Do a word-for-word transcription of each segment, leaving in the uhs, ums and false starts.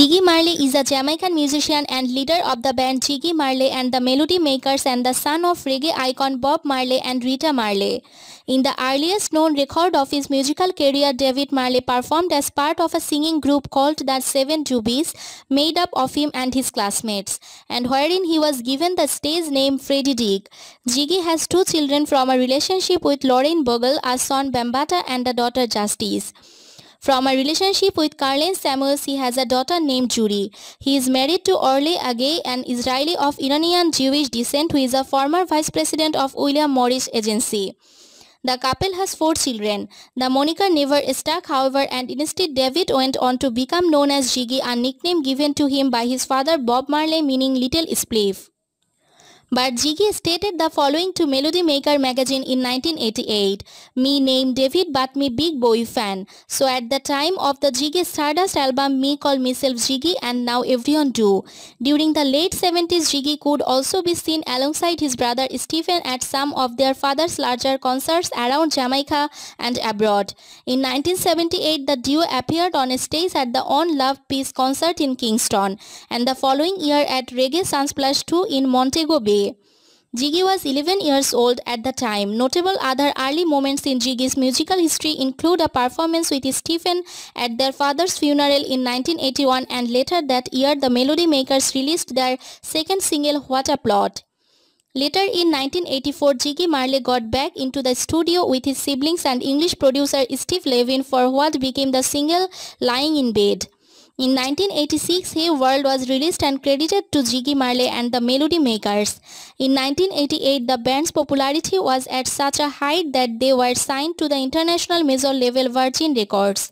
Ziggy Marley is a Jamaican musician and leader of the band Ziggy Marley and the Melody Makers and the son of reggae icon Bob Marley and Rita Marley. In the earliest known record of his musical career, David Marley performed as part of a singing group called The Seven Jubies, made up of him and his classmates, and wherein he was given the stage name Freddie Digg. Ziggy has two children from a relationship with Lorraine Bogle, a son Bambata and a daughter Justice. From a relationship with Carlene Samuels, he has a daughter named Judy. He is married to Orly Agha, an Israeli of Iranian Jewish descent who is a former vice president of William Morris Agency. The couple has four children. The moniker never stuck, however, and instead David went on to become known as Ziggy, a nickname given to him by his father Bob Marley, meaning Little Spliff. But Ziggy stated the following to Melody Maker magazine in nineteen eighty-eight. Me named David but me big boy fan. So at the time of the Ziggy Stardust album, me called myself Ziggy and now everyone do. During the late seventies, Ziggy could also be seen alongside his brother Stephen at some of their father's larger concerts around Jamaica and abroad. In nineteen seventy-eight, the duo appeared on stage at the One Love Peace concert in Kingston and the following year at Reggae Sunsplash two in Montego Bay. Ziggy was eleven years old at the time. Notable other early moments in Ziggy's musical history include a performance with Stephen at their father's funeral in nineteen eighty-one, and later that year the Melody Makers released their second single What a Plot. Later in nineteen eighty-four, Ziggy Marley got back into the studio with his siblings and English producer Steve Levine for what became the single Lying in Bed. In nineteen eighty-six, Hey World was released and credited to Ziggy Marley and the Melody Makers. In nineteen eighty-eight, the band's popularity was at such a height that they were signed to the international major label Virgin Records.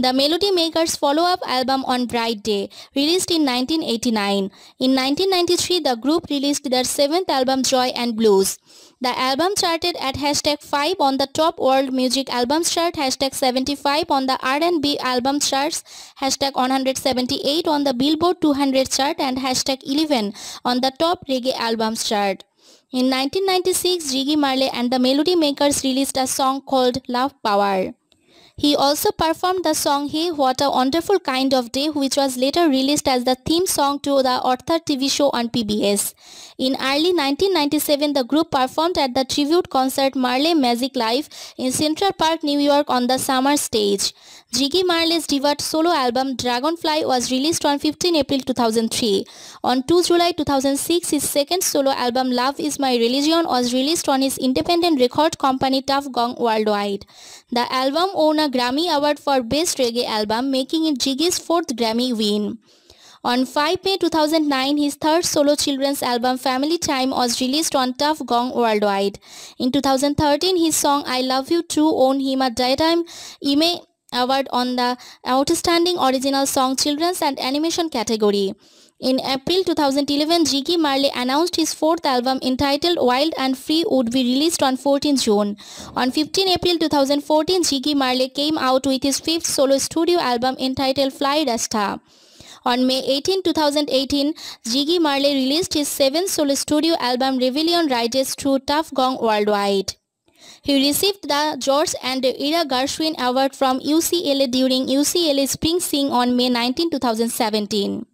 The Melody Makers' follow-up album On Bright Day, released in nineteen eighty-nine. In nineteen ninety-three, the group released their seventh album Joy and Blues. The album charted at hashtag five on the top world music albums chart, hashtag seventy-five on the R and B album charts, hashtag one hundred seventy-eight on the Billboard two hundred chart, and hashtag eleven on the top reggae albums chart. In nineteen ninety-six, Ziggy Marley and the Melody Makers released a song called Love Power. He also performed the song Hey What a Wonderful Kind of Day, which was later released as the theme song to the Arthur T V show on P B S. In early nineteen ninety-seven, the group performed at the tribute concert Marley Magic Live in Central Park, New York on the summer stage. Ziggy Marley's debut solo album Dragonfly was released on fifteenth April two thousand three. On second of July two thousand six, his second solo album Love Is My Religion was released on his independent record company Tuff Gong Worldwide. The album won a Grammy Award for Best Reggae Album, making it Ziggy's fourth Grammy win. On fifth of May two thousand nine, his third solo children's album Family Time was released on Tuff Gong Worldwide. In two thousand thirteen, his song I Love You Too won him a Daytime Emmy Award on the Outstanding Original Song Children's and Animation category. In April two thousand eleven, Ziggy Marley announced his fourth album entitled Wild and Free would be released on fourteenth of June. On fifteenth of April two thousand fourteen, Ziggy Marley came out with his fifth solo studio album entitled Fly Rasta. On May eighteenth two thousand eighteen, Ziggy Marley released his seventh solo studio album Rebellion Rises through Tuff Gong Worldwide. He received the George and the Ira Gershwin Award from U C L A during U C L A Spring Sing on May nineteenth two thousand seventeen.